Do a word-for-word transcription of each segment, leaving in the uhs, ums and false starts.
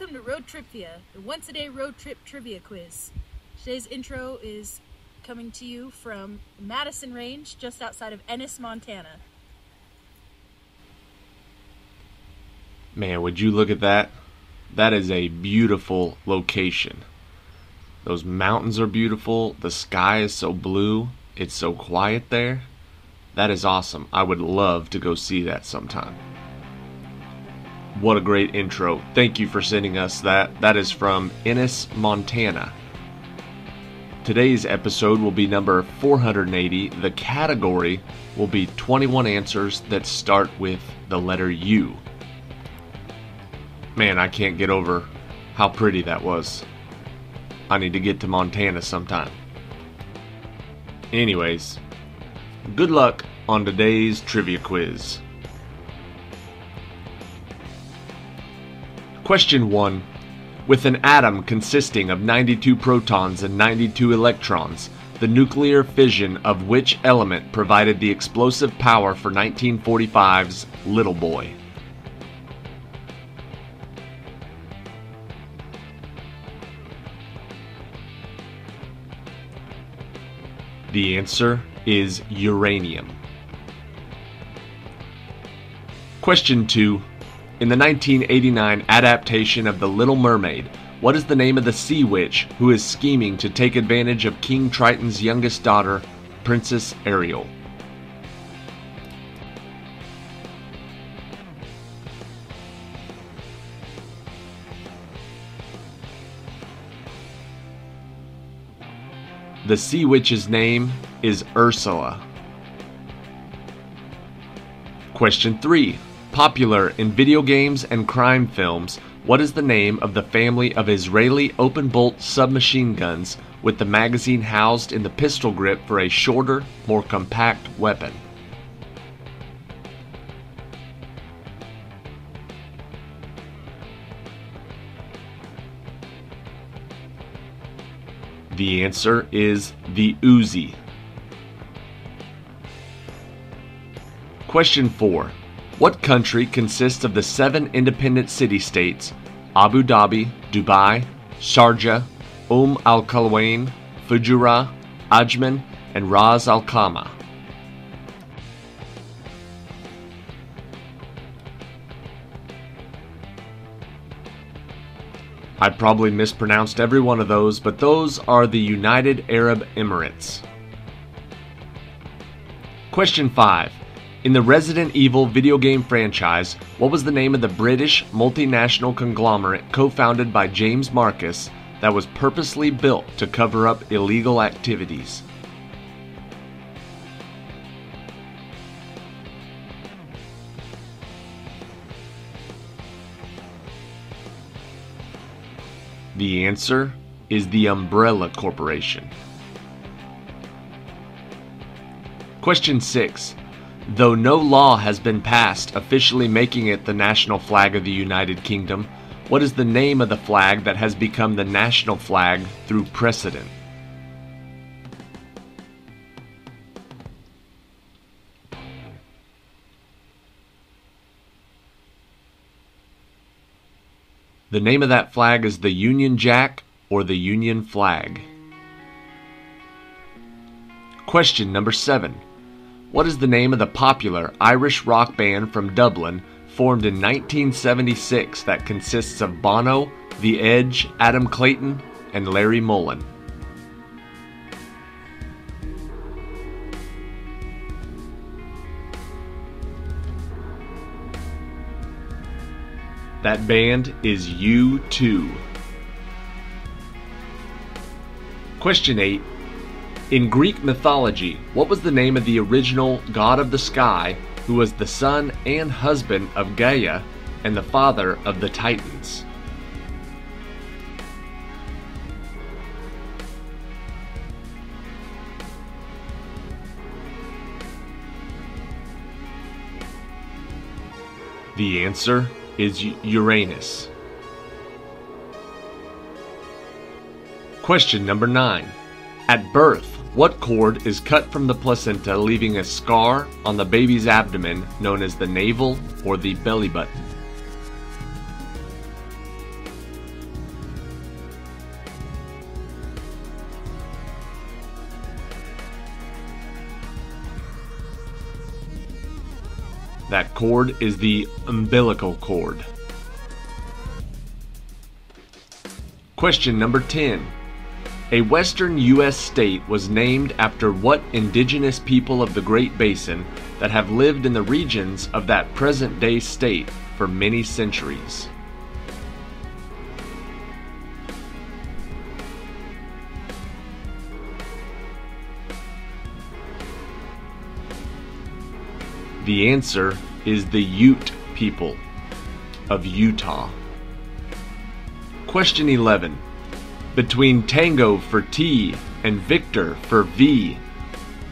Welcome to Road Tripvia, the once-a-day road trip trivia quiz. Today's intro is coming to you from Madison Range, just outside of Ennis, Montana. Man, would you look at that? That is a beautiful location. Those mountains are beautiful. The sky is so blue. It's so quiet there. That is awesome. I would love to go see that sometime. What a great intro. Thank you for sending us that. That is from Ennis, Montana. Today's episode will be number four hundred eighty. The category will be twenty-one answers that start with the letter U. Man, I can't get over how pretty that was. I need to get to Montana sometime. Anyways, good luck on today's trivia quiz. Question one. With an atom consisting of ninety-two protons and ninety-two electrons, the nuclear fission of which element provided the explosive power for nineteen forty-five's Little Boy? The answer is uranium. Question two. In the nineteen eighty-nine adaptation of The Little Mermaid, what is the name of the sea witch who is scheming to take advantage of King Triton's youngest daughter, Princess Ariel? The sea witch's name is Ursula. Question three. Popular in video games and crime films, what is the name of the family of Israeli open-bolt submachine guns with the magazine housed in the pistol grip for a shorter, more compact weapon? The answer is the Uzi. Question four. What country consists of the seven independent city-states, Abu Dhabi, Dubai, Sharjah, Umm Al Quwain, Fujairah, Ajman, and Ras Al Khaimah? I probably mispronounced every one of those, but those are the United Arab Emirates. Question five. In the Resident Evil video game franchise, what was the name of the British multinational conglomerate co-founded by James Marcus that was purposely built to cover up illegal activities? The answer is the Umbrella Corporation. Question six. Though no law has been passed officially making it the national flag of the United Kingdom, what is the name of the flag that has become the national flag through precedent? The name of that flag is the Union Jack or the Union Flag. Question number seven. What is the name of the popular Irish rock band from Dublin formed in nineteen seventy-six that consists of Bono, The Edge, Adam Clayton, and Larry Mullen? That band is U two. Question eight. In Greek mythology, what was the name of the original god of the sky who was the son and husband of Gaia and the father of the Titans? The answer is Uranus. Question number nine. At birth, what cord is cut from the placenta leaving a scar on the baby's abdomen known as the navel or the belly button? That cord is the umbilical cord. Question number ten. A western U S state was named after what indigenous people of the Great Basin that have lived in the regions of that present-day state for many centuries? The answer is the Ute people of Utah. Question eleven. Between tango for T and Victor for V,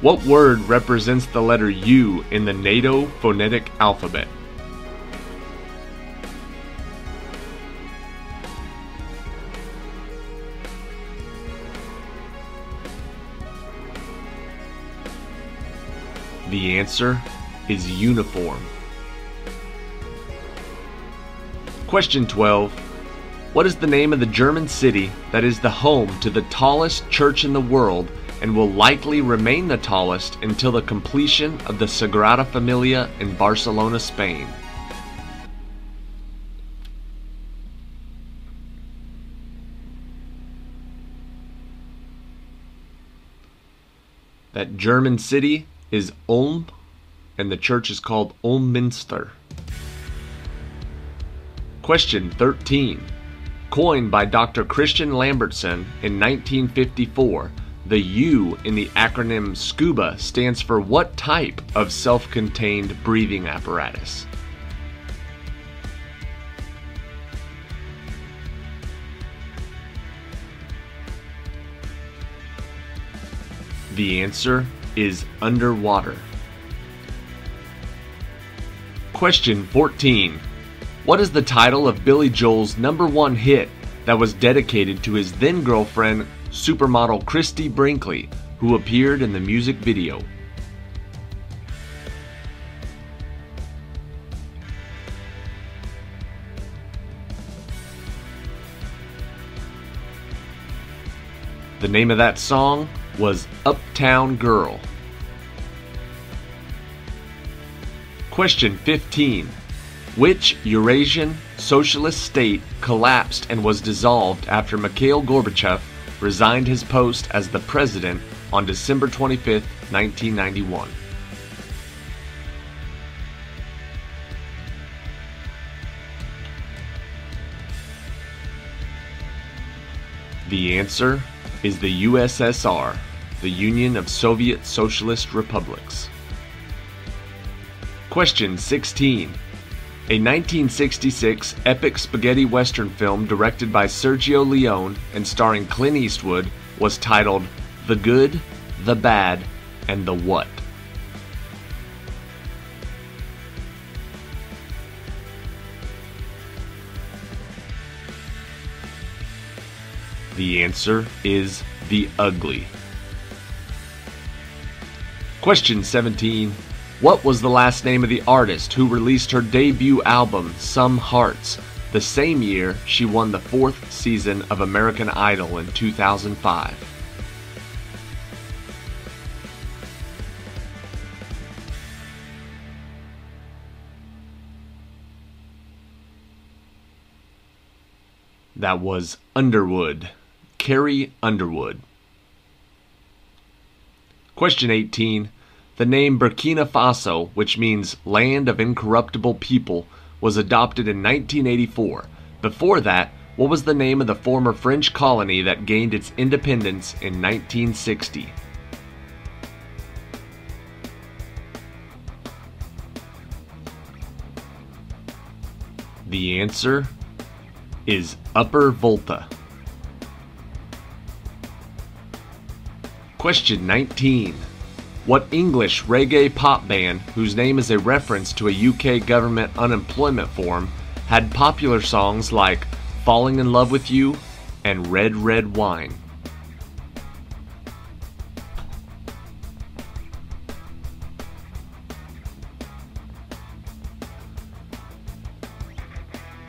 what word represents the letter U in the NATO phonetic alphabet? The answer is uniform. Question twelve. What is the name of the German city that is the home to the tallest church in the world and will likely remain the tallest until the completion of the Sagrada Familia in Barcelona, Spain? That German city is Ulm, and the church is called Ulminster. Question thirteen. Coined by Doctor Christian Lambertson in nineteen fifty-four, the U in the acronym SCUBA stands for what type of self-contained breathing apparatus? The answer is underwater. Question fourteen. What is the title of Billy Joel's number one hit that was dedicated to his then-girlfriend, supermodel Christie Brinkley, who appeared in the music video? The name of that song was Uptown Girl. Question fifteen. Which Eurasian socialist state collapsed and was dissolved after Mikhail Gorbachev resigned his post as the president on December twenty-fifth, nineteen ninety-one? The answer is the U S S R, the Union of Soviet Socialist Republics. Question sixteen. A nineteen sixty-six epic spaghetti western film directed by Sergio Leone and starring Clint Eastwood was titled The Good, The Bad, and The What? The answer is The Ugly. Question seventeen. What was the last name of the artist who released her debut album, Some Hearts, the same year she won the fourth season of American Idol in two thousand five? That was Underwood, Carrie Underwood. Question eighteen. The name Burkina Faso, which means land of incorruptible people, was adopted in nineteen eighty-four. Before that, what was the name of the former French colony that gained its independence in nineteen sixty? The answer is Upper Volta. Question nineteen. What English reggae pop band, whose name is a reference to a U K government unemployment form, had popular songs like Falling in Love with You and Red Red Wine?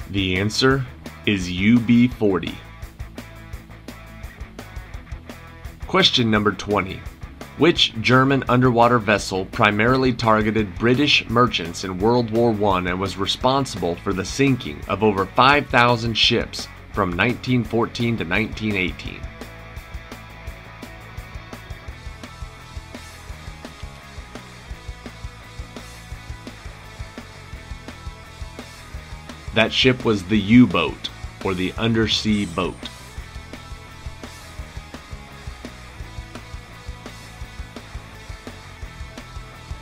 The answer is U B forty. Question number twenty. Which German underwater vessel primarily targeted British merchants in World War One and was responsible for the sinking of over five thousand ships from nineteen fourteen to nineteen eighteen? That ship was the U-boat, or the undersea boat.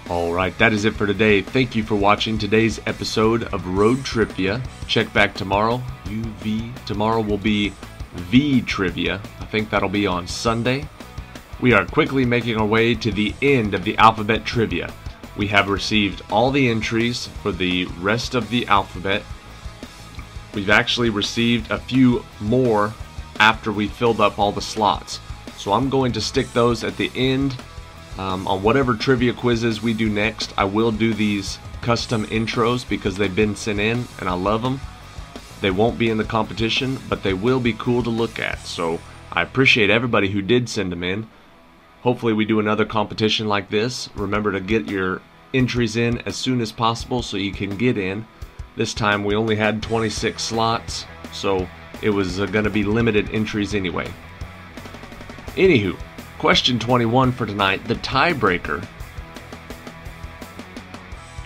Alright, that is it for today. Thank you for watching today's episode of Road Tripvia. Check back tomorrow. U V. Tomorrow will be V Trivia. I think that'll be on Sunday. We are quickly making our way to the end of the alphabet trivia. We have received all the entries for the rest of the alphabet. We've actually received a few more after we filled up all the slots. So I'm going to stick those at the end. Um, on whatever trivia quizzes we do next, I will do these custom intros because they've been sent in and I love them. They won't be in the competition, but they will be cool to look at. So I appreciate everybody who did send them in. Hopefully we do another competition like this. Remember to get your entries in as soon as possible so you can get in. This time we only had twenty-six slots, so it was uh, going to be limited entries anyway. Anywho, question twenty-one for tonight, the tiebreaker.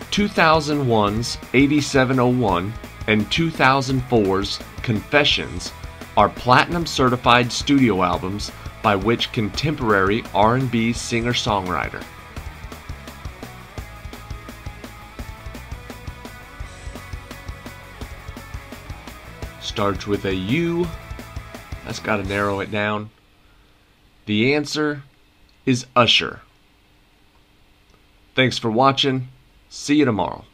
two thousand one's eighty-seven oh one and two thousand four's Confessions are platinum certified studio albums by which contemporary R and B singer-songwriter? Starts with a U. That's got to narrow it down. The answer is Usher. Thanks for watching. See you tomorrow.